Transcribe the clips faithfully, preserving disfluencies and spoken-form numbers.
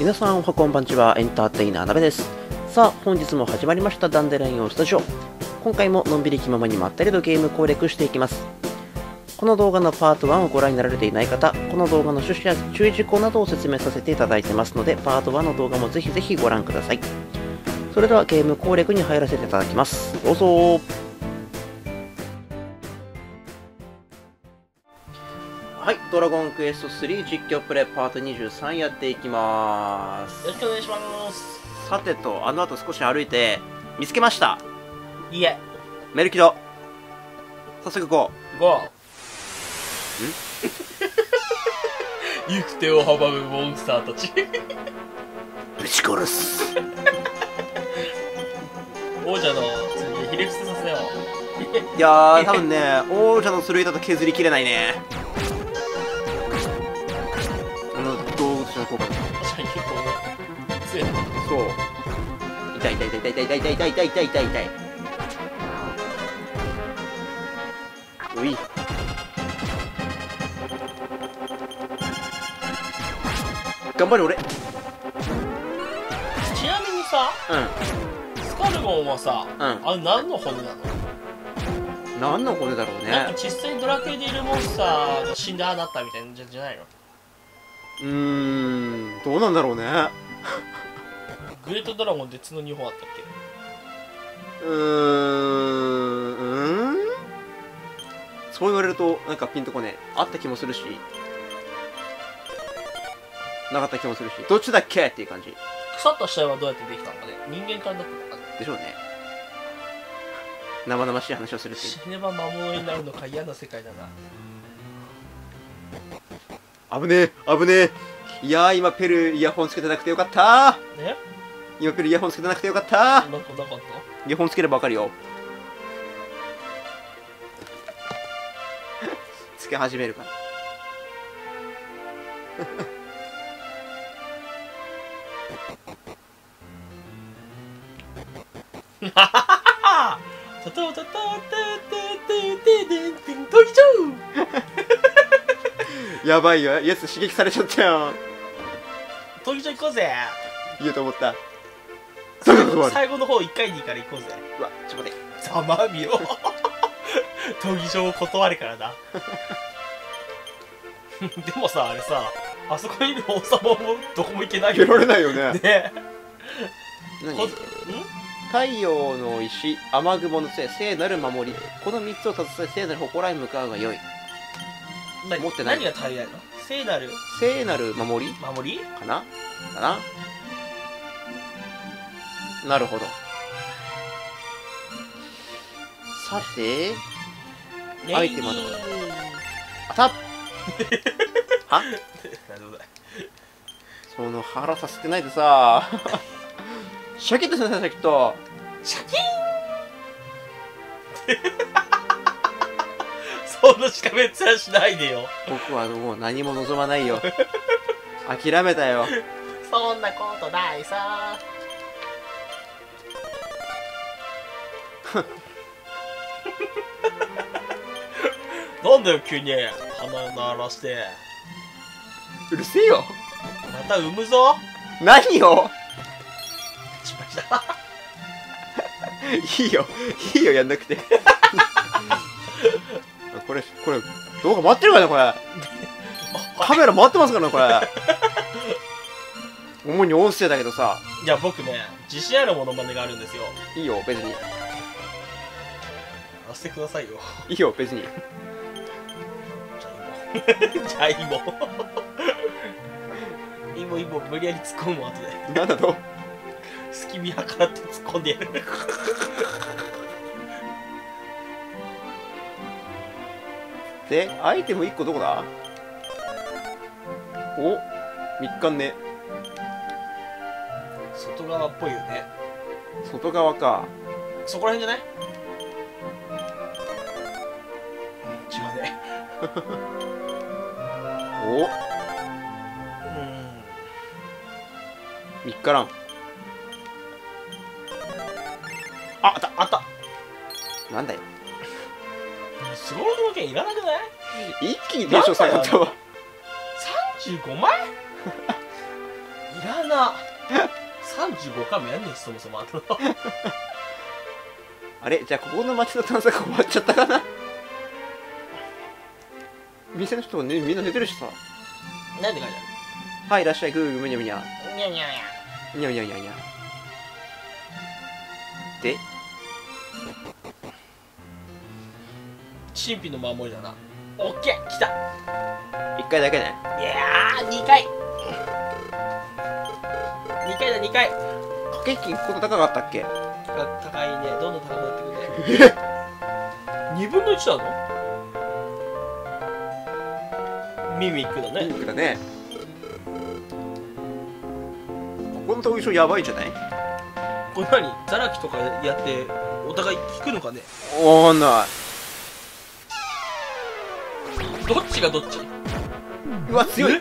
皆さんおはこんばんちは、エンターテイナーなべです。さあ本日も始まりましたダンデラインオンスタジオ。今回ものんびり気ままにまったりとゲーム攻略していきます。この動画のパートワンをご覧になられていない方、この動画の趣旨や注意事項などを説明させていただいてますので、パートワンの動画もぜひぜひご覧ください。それではゲーム攻略に入らせていただきます。どうぞ。はい、ドラゴンクエストスリー実況プレイパートにじゅうさんやっていきまーす。よろしくお願いします。さてと、あの後少し歩いて見つけました。いえ、メルキド。早速ゴーゴー。ん行く手を阻むモンスターたちぶち殺す王者の剣でひれ伏せさせよう。いやー多分ね王者の剣だと削りきれないね。確かに結構強い。そう痛い痛い痛い痛い痛い痛い痛い痛い痛い痛い。うい頑張れ俺。ちなみにさ、うん、スカルゴンはさ、うん、あれ何の骨なの？何の骨だろうね。なんか実際にドラクエでいるモンスターが死んだああなったみたいなんじゃないの？うーん、どうなんだろうねグレートドラゴンで角にほんあったっけ。うーん、そう言われるとなんかピンとこね。あった気もするしなかった気もするし、どっちだっけっていう感じ。腐った死体はどうやってできたのかね。人間からだったのかね。でしょうね。生々しい話をするし、死ねば魔物になるのか。嫌な世界だな。危ねえ危ねえ。いやー今ペルイヤホンつけてなくてよかったー。え今ペルイヤホンつけてなくてよかったー。なんかなかった。イヤホンつければわかるよつけ始めるからトトトトトトトトトトトトト。やばいよ、やつ刺激されちゃったよ。闘技場行こうぜ。言うと思った。最後の方いっかいにから行こうぜ。うわ、ちょっと待って。ざまみろ。闘技場を断るからな。でもさ、あれさ、あそこにいる王様もどこも行けないよ。行けられないよね。ね何？太陽の石、雨雲の杖、聖なる守り。このみっつを携え、聖なる祠へ向かうがよい。持ってない。何が足りないの？聖なる聖なる守り守りかなかな。なるほど。さてアイテムはどこだ？あたっはその腹させてないでさシャキッとしなさい。シャキッとシャキーンそんなしかめっちゃしないでよ。僕はもう何も望まないよ諦めたよそんなことないさなんだよ急に鼻鳴らして。うるせえよまた産むぞ。何よ失敗したいいよいいよやんなくてこれ、これ、動画回ってるからね、これ。カメラ回ってますからね、これ。主に音声だけどさ。いや、僕ね、自信あるモノマネがあるんですよ。いいよ、別に。あしてくださいよ。いいよ、別に。じゃあ、いいも。いいも、いいも、無理やり突っ込むわ、後で。なんだと隙見計らって突っ込んでやる。で、アイテムいっこどこだ？お、みっかんね。外側っぽいよね。外側か。そこら辺じゃない？違うね。お。うん。みっからん。あ、あった、あった。なんだよ。スゴロクの剣いらなくない？一気にテンション下がったわ。さんじゅうごまんいらなさんじゅうごかいもやんねんし、そもそもあとあれじゃあここの町の探索終わっちゃったかな。店の人も、ね、みんな寝てるしさ。なんで書いてある？はい、いらっしゃい、グーグーむにゃむにゃ。にゃにゃにゃ。にゃにゃにゃにゃ。で神秘の守りだな。オッケー、来た。いっかいだけね。いやー、にかい。にかいだ、にかい。掛け金、ここ高かったっけ？高いね、どんどん高くなってくるね。にぶんのいちなの？ミミックだね。ミミックだね。ここの特徴やばいんじゃない？これ何？ザラキとかやってお互い聞くのかね？おーない。どっちがどっち？うわ強い。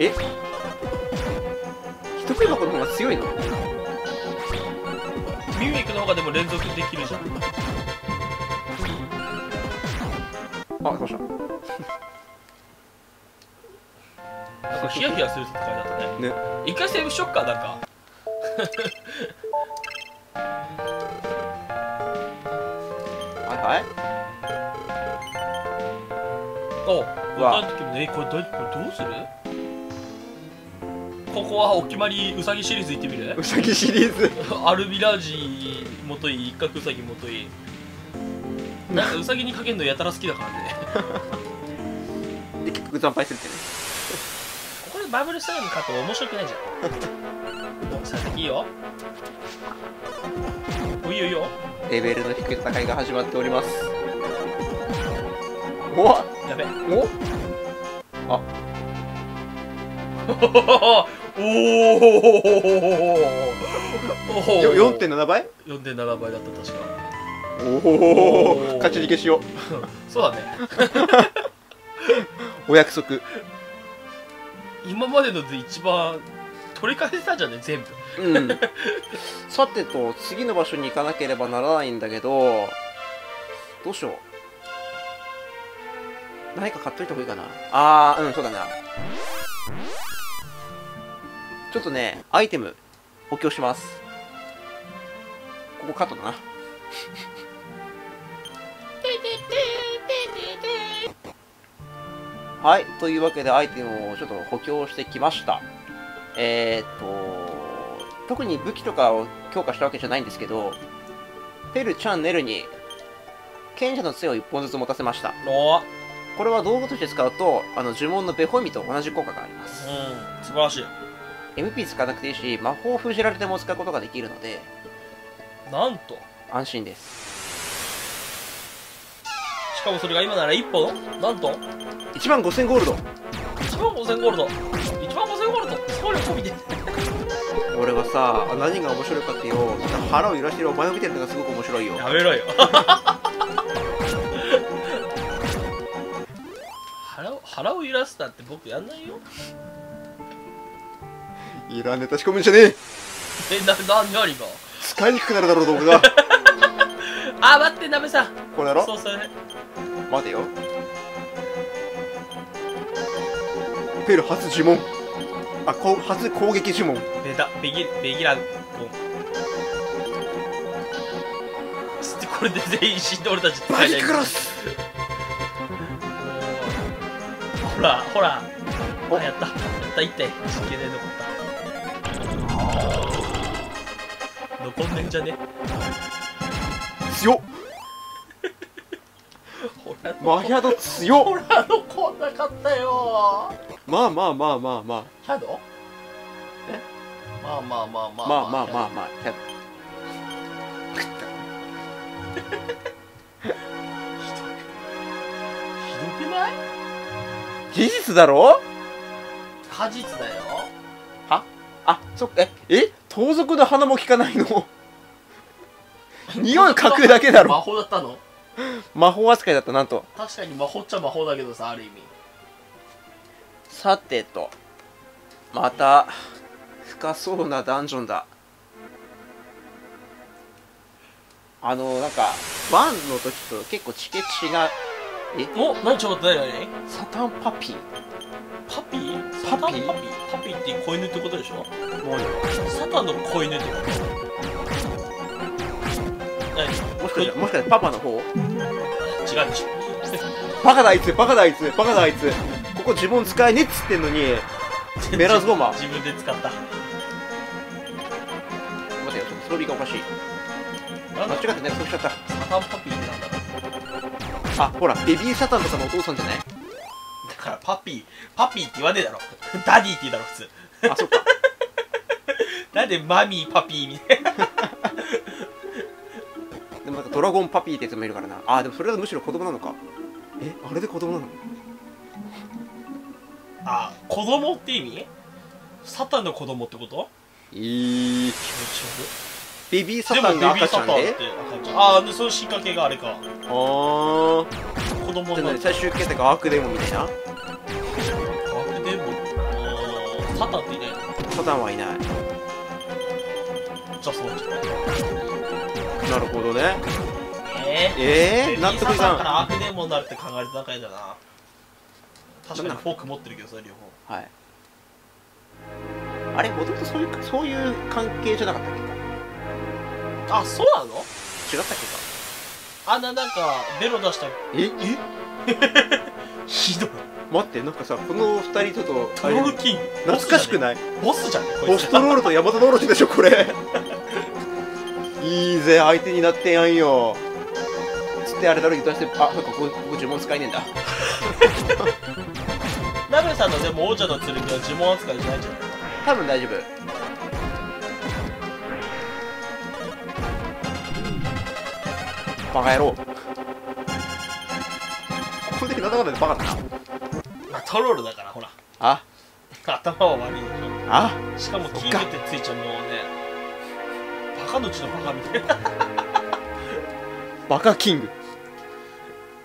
え？一筆箱の方が強いの？ミミクの方がでも連続できるじゃん。あ、来ました。なんかヒヤヒヤする戦いだったね。ね。一回セーブしよっか、なんか。はいはい。お、わかんない時もね、これどう、どうする？ここはお決まりウサギシリーズ行ってみる？ウサギシリーズアルビラージもとい、一角ウサギもとい。なんかウサギにかけんのやたら好きだからね。で結局惨敗するってね。ここでバブルスタイルに勝っても面白くないじゃん。さあ、いいよ。おいよいよ。レベルの低い戦いが始まっております。おわ。やべ。お。あ。おお。よ、よんてんななばい ?よんてんななばいだった確か。おお、勝ち逃げしよう。そうだね。お約束。今までので一番取り返せたんじゃね、全部。うん。さてと、次の場所に行かなければならないんだけど、どうしよう。何か買っといた方がいいかな。ああ、うん、そうだな。ちょっとね、アイテム補強します。ここカットだな。はい、というわけでアイテムをちょっと補強してきました。えー、っと特に武器とかを強化したわけじゃないんですけど、ペル・チャンネルに賢者の杖をいっぽんずつ持たせました。これは道具として使うと、あの呪文のベホイミと同じ効果があります。うん、素晴らしい。 エムピー 使わなくていいし、魔法を封じられても使うことができるので、なんと安心です。しかもそれが今ならいっぽんなんといちまんごせんゴールド。いちまんごせんゴールド。いちまんごせんゴールド。すごい喜びで俺はさ、何が面白いかってよ、腹を揺らしてるお前を見てるのがすごく面白いよ。やめろよ。腹を、腹を揺らすなんて僕やんないよ。いらねえ、立ち込むんじゃねえ。え、な、な、何が使いにくくなるだろう、道具が。あ、待って、ナベさん。これだろ。そうそう、ね。待てよ。ペル初呪文。あ、こ初攻撃呪文。出た、ベギベギラゴン。つってこれで全員死んで俺たち。バイクロス。ほらほら。お、やったやった一体。実験で残った。残んねんじゃね。強っ。マヒャド強っ。ほらのこんなかったよ。まあまあまあまあまあ。ヒャド？え？まあまあまあまあまあまあまあまあ。ヒャド。食った。ひどく。ひどくない？事実だろ？果実だよ。は？あ、そっか。え？え？盗賊の鼻も効かないの。匂い嗅くだけだろ。魔法だったの？魔法扱いだった、なんと。確かに魔法っちゃ魔法だけどさ、ある意味。さてと、また深そうなダンジョンだ。あのなんかワンの時と結構チケ違う。えお何ちょっと待って、何サタンパピーパピーサタンパピーパピーって子犬ってことでしょ。サタンの子犬ってこと、もしかしてもしかしてパパの方違うでしょ。バカだあいつバカだあいつバカだあいつ、ここ自分使えねっつってんのにメラズボマ自分で使った。待てよ、ストーリーがおかしい。間違ってね、そうしちゃった。サタンパピーなんだ。あ、ほら、ベビーサタンとかのお父さんじゃない？だからパピー、パピーって言わねえだろ。ダディって言うだろ、普通。あ、そっか。なんでマミーパピーみたいな。でもなんかドラゴンパピーってやつもいるからな。あ、でもそれはむしろ子供なのか。え、あれで子供なの？あ、子供って意味？サタンの子供ってこと？いい気持ち悪い。ベビーサタンが赤ちゃんで、ああ、でその仕掛けがあれか。ああ、子供の最終形態がアークデーモンみたいな。アークデーモン、ああ、サタンっていない。サタンはいない。じゃあそうじゃない。なるほどね。ええー、納得さんからアークデーモンになるって考える段階だな。確かにフォーク持ってるけど、それ両方。はい。あれ、もともとそういうそういう関係じゃなかったっけ。あ、そうなの？違ったっけか。あんななんかベロ出した。ええ？ひどい。待って、なんかさ、この二人ちょっとトロールキング懐かしくない？ボスじゃね？ボストロールとヤマトノオロチでしょこれ。いいぜ、相手になってやんよ。つってあれだろ言ったして、あ、なんかここ呪文使えねえんだ。ナベさんのでも王者の剣は呪文扱いじゃないんじゃない？多分大丈夫。バカ野郎、この時なんだかんだでバカだな。まあ、トロールだからほら、あ頭は悪いでしょ。あしかも金ってついちゃうのね。バカのうちのバカみたいな。バカキング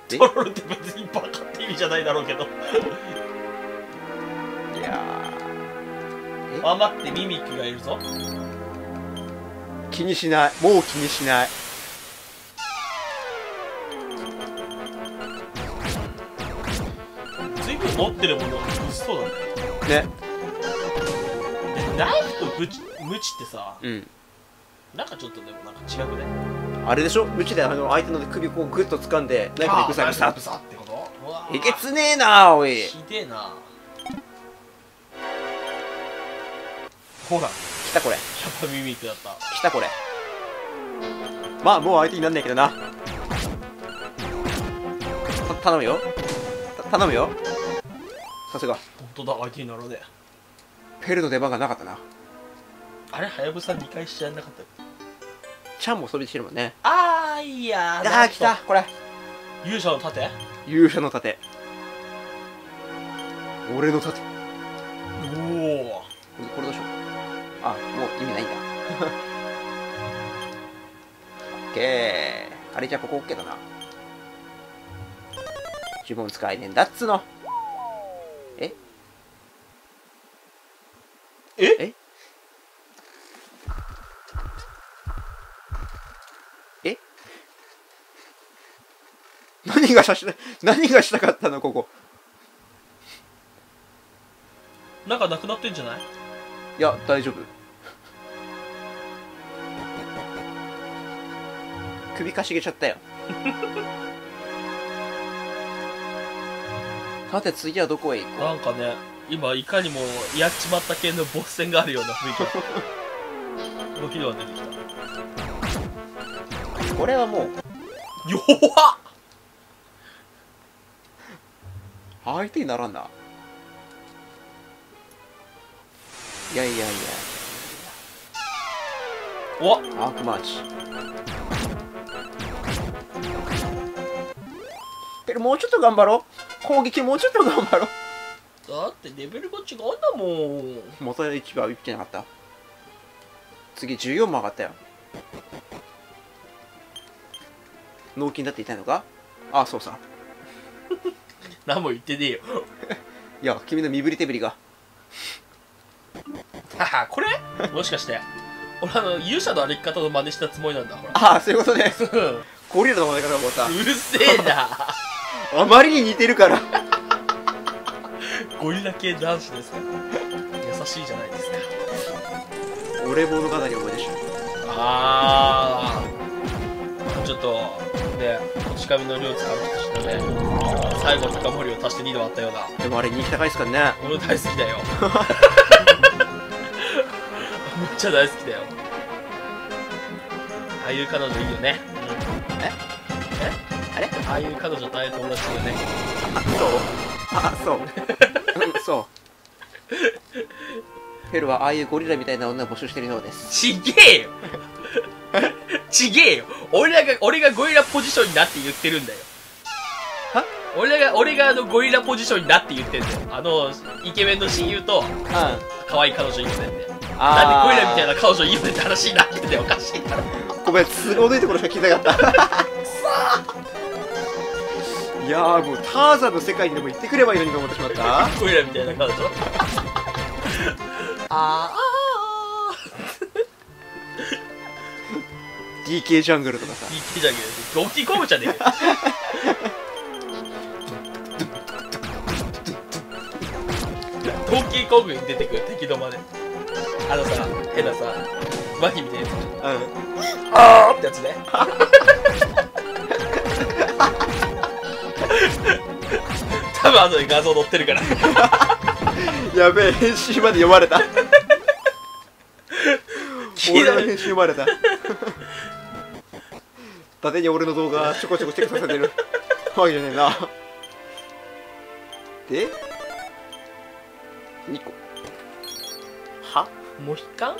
トロールって別にバカって意味じゃないだろうけど。いやー、あ、待って、ミミックがいるぞ。気にしない、もう気にしない。持ってるものが物騒だね。ね。ナイフとムチってさ、うん、なんかちょっとでもなんか違くね。あれでしょ？ムチであの相手の首をこうグッと掴んでナイフでグサグサってこと？えげつねえなあ、おい。ひでえな。ほら。来たこれ。やっぱミミックだった。来たこれ。まあもう相手になんないけどな。頼むよ。頼むよ。さすが。本当だ、相手にならねえ。ペルの出番がなかったな。あれ、はやぶさにかいしちゃなかった。ちゃんもそれしてるもんね。ああ、いやー。ああ、来た、これ。勇者の盾。勇者の盾。俺の盾。おお。これどうしよう。あ、もう意味ないんだ。オッケー。あれじゃ、ここオッケーだな。呪文使えねえんだっつの。えええ何がした何がしたかったの、ここ。なんかなくなってんじゃない？いや、大丈夫。首かしげちゃったよ。さて次はどこへ行く？なんかね、今いかにもやっちまった系のボス戦があるような雰囲気。動きでは出てきた。これはもう弱っ。相手にならんな。いやいやいや。おっ、アークマーチ。けどもうちょっと頑張ろう。攻撃もうちょっと頑張ろう。だってレベルが違うんだもん。元のいちばんいってなかった。次じゅうよんも上がったよ。脳筋だって痛いのか。ああ、そうさ。何も言ってねえよ。いや、君の身振り手振りが。はは、これもしかして俺あの勇者の歩き方の真似したつもりなんだ。ほら、ああそういうことね。ゴリラの真似方もさ、うるせえな。あまりに似てるから。ゴリラ系男子ですか。優しいじゃないですか。俺も物語に思い出した。ああ。ちょっとね、こち亀の量使うとしたね、最後の高森を足してにど割ったような。でもあれ人気高いですからね。俺大好きだよ。めっちゃ大好きだよ。ああいう彼女いいよね。ええ、あれ、ああいう彼女大変友達いいよね。あ、そう。あ、そう。うん、そう。フェルはああいうゴリラみたいな女を募集してるようです。ちげえよ。ちげえよ。俺らが俺がゴリラポジションになって言ってるんだよ。は？俺らが俺があのゴリラポジションになって言ってんだよ。あのイケメンの親友と、うん、可愛い彼女いいよねって。なんでゴリラみたいな彼女いいよねって話になってておかしいだろ。ごめん、都合のいいところしか聞いてなかった。くそー。いやー、もうターザンの世界にでも行ってくればいいのにと思ってしまった。ゴリラみたいな彼女。ああ。ディーケー ジャングルとかさ。ディーケー ジャングル。ドンキーコムじゃねえよ。ドンキーコムに出てくる敵のまで。あのさ、変なさ、マヒみたいなやつ。うん。ああってやつね。多分後で画像載ってるから。やべえ、編集まで読まれた。俺の編集読まれた。だてに俺の動画ちょこちょこチェックさせてるわけじゃねえな。で、にこ。は？モヒカン？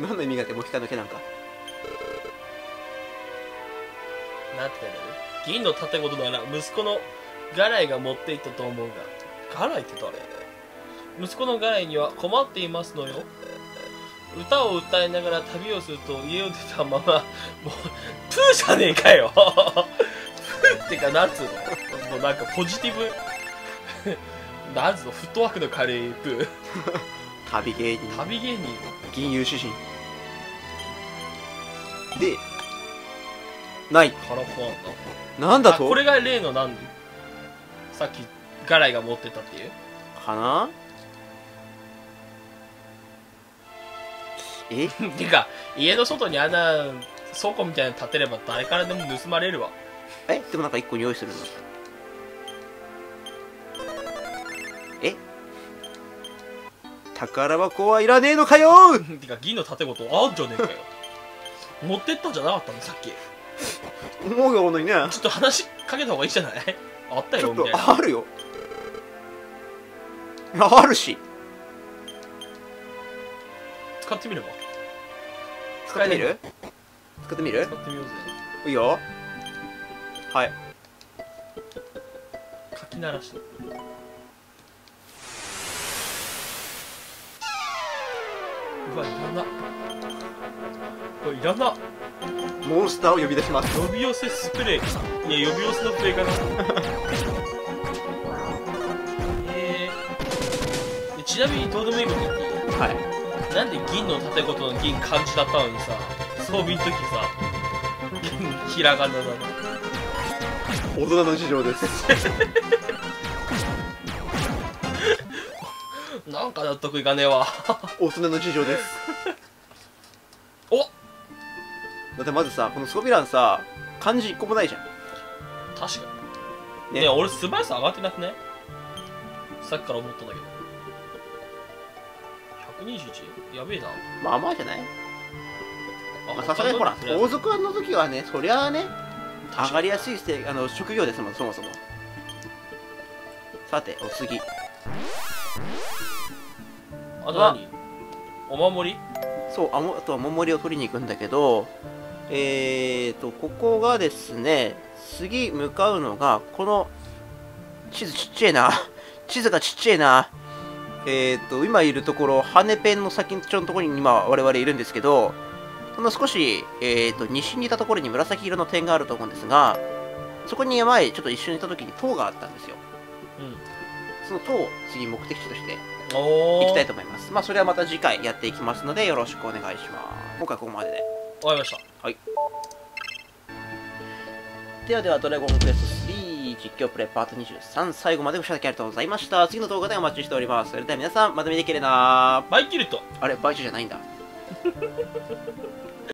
何の意味があってモヒカンの毛なんか。なんて言うんだろう。銀の盾ごとなら息子のガライが持っていったと思うが。ガライって誰？息子のガライには困っていますのよ。歌を歌いながら旅をすると家を出たまま、もうプーじゃねえかよ。プーってか、なんつうの、もうなんかポジティブ。なんつうの、フットワークの軽いプー。旅芸人、旅芸人、銀融主人でないカラファンだ。なんだと、これが例の何、さっきガライが持ってたっていうかな。えてか、家の外にあんな倉庫みたいなの建てれば誰からでも盗まれるわ。え、でもなんか一個用意するんだ。え、宝箱はいらねえのかよー。てか、銀の盾ごとあんじゃねえかよ。持ってったんじゃなかったのさっき。思うよ、ほんとにね。ちょっと話しかけた方がいいじゃない。あったよ、みたいな。あるよ。あるし。使ってみれば。使ってみる？使ってみる？使ってみようぜ。いいよ。はい。かき鳴らして。うわ、いらな。これいらな。モンスターを呼び出します。呼び寄せスプレー。いや、呼び寄せのプレイかな。えー、ちなみにどうでもいいこと言っていい？はい。なんで銀の縦ごとの銀漢字だったのにさ、装備の時さ、ひらがなだな。大人の事情です。なんか納得いかねえわ。大人の事情です。おだってまずさ、この装備欄さ、漢字いっこもないじゃん。確かに。ねえ、ね、俺素早さ上がってなくね、さっきから思ったんだけど。にじゅういち？ やべえな。まあまあじゃない。さすがにほら、王族の時はね、そりゃあね、上がりやすいあの職業ですもん、そもそも。さて、お次。あと何？お守り？そう、あも、あとはお守りを取りに行くんだけど、えーと、ここがですね、次向かうのが、この、地図ちっちゃいな。地図がちっちゃいな。えーと今いるところ、羽ペンの先っちょのところに今我々いるんですけど、その少し、えーと西にいたところに紫色の点があると思うんですが、そこに前ちょっと一緒にいた時に塔があったんですよ。うん、その塔を次目的地としていきたいと思います。まあそれはまた次回やっていきますのでよろしくお願いします。今回ここまでで終わりました。はい、ではではドラゴンクエストスリー実況プレイパートにじゅうさん、最後までご視聴いただきありがとうございました。次の動画でお待ちしております。それでは皆さんまた見ていけれなバイキルト、あれバイチュじゃないんだ